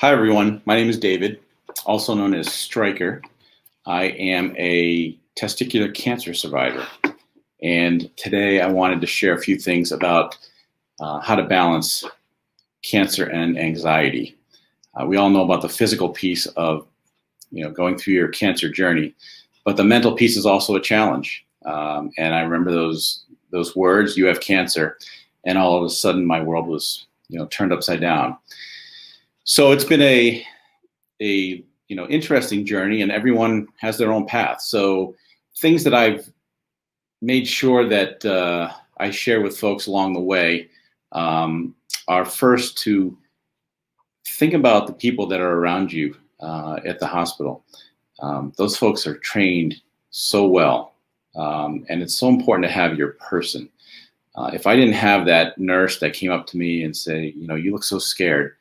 Hi everyone, my name is David, also known as Stryker. I am a testicular cancer survivor, and today I wanted to share a few things about how to balance cancer and anxiety. We all know about the physical piece of going through your cancer journey, but the mental piece is also a challenge. And I remember those words, "You have cancer," and all of a sudden my world was turned upside down. So it's been a interesting journey, and everyone has their own path. So things that I've made sure that I share with folks along the way are first to think about the people that are around you at the hospital. Those folks are trained so well, and it's so important to have your person. If I didn't have that nurse that came up to me and say, "You look so scared.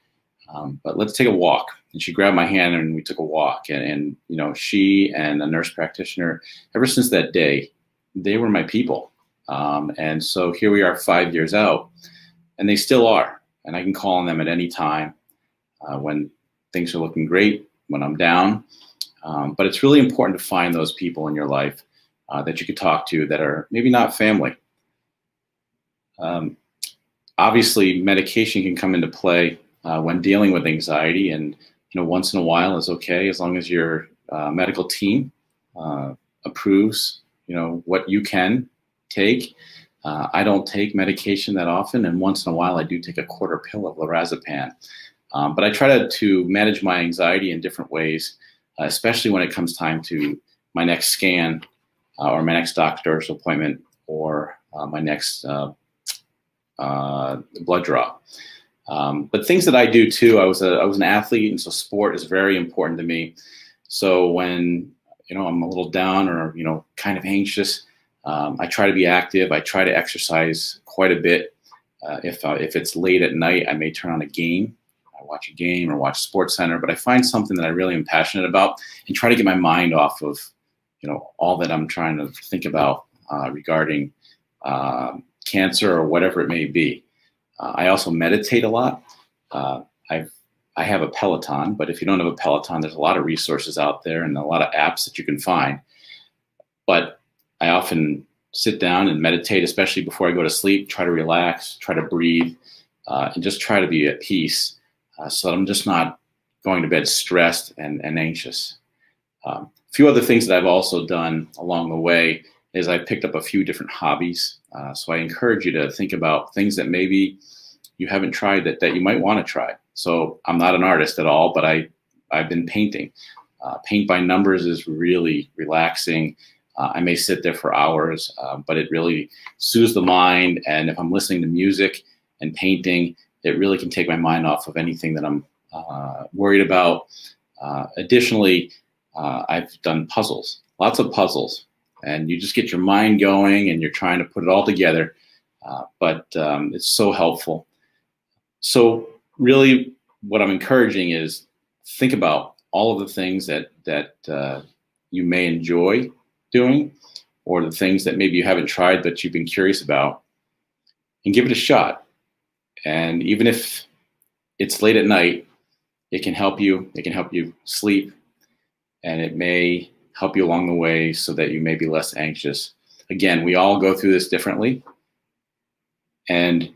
But let's take a walk." And she grabbed my hand and we took a walk. And she and a nurse practitioner, ever since that day, they were my people. And so here we are 5 years out, and they still are. And I can call on them at any time when things are looking great, when I'm down. But it's really important to find those people in your life that you could talk to that are maybe not family. Obviously, medication can come into play when dealing with anxiety, and once in a while is okay, as long as your medical team approves what you can take. I don't take medication that often, and once in a while I do take a quarter pill of lorazepam, but I try to manage my anxiety in different ways, especially when it comes time to my next scan or my next doctor's appointment or my next blood draw. But things that I do too, I was an athlete, and so sport is very important to me. So when I'm a little down or kind of anxious, I try to be active. I try to exercise quite a bit. If it's late at night, I may turn on a game. I watch a game or watch Sports Center, but I find something that I really am passionate about and try to get my mind off of all that I'm trying to think about regarding cancer or whatever it may be. I also meditate a lot. I have a Peloton, but if you don't have a Peloton, there's a lot of resources out there and a lot of apps that you can find. But I often sit down and meditate, especially before I go to sleep, try to relax, try to breathe, and just try to be at peace so that I'm just not going to bed stressed and anxious. A few other things that I've also done along the way is I picked up a few different hobbies. So I encourage you to think about things that maybe you haven't tried that you might want to try. So I'm not an artist at all, but I've been painting. Paint by numbers is really relaxing. I may sit there for hours, but it really soothes the mind. And if I'm listening to music and painting, it really can take my mind off of anything that I'm worried about. Additionally, I've done puzzles, lots of puzzles. And you just get your mind going and you're trying to put it all together, but it's so helpful. So really what I'm encouraging is think about all of the things that you may enjoy doing, or the things that maybe you haven't tried but you've been curious about, and give it a shot. And even if it's late at night, it can help you. It can help you sleep, and it may help you along the way so that you may be less anxious. Again, we all go through this differently, and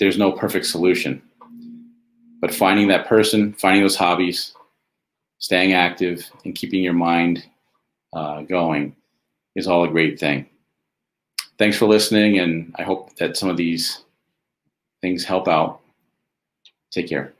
there's no perfect solution. But finding that person, finding those hobbies, staying active, and keeping your mind going is all a great thing. Thanks for listening, and I hope that some of these things help out. Take care.